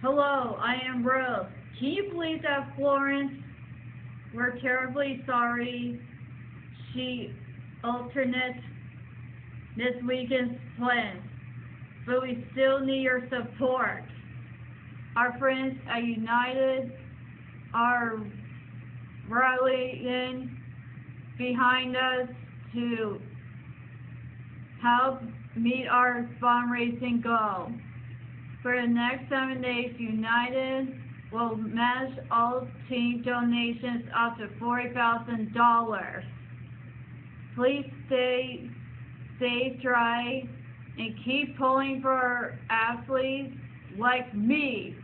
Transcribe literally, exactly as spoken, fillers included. Hello, I am Rose. Can you please have Florence? We're terribly sorry she alternates this weekend's plans, but we still need your support. Our friends at United are rallying behind us to help meet our fundraising goal. For the next seven days, United will match all team donations up to forty thousand dollars. Please stay safe, try, and keep pulling for athletes like me.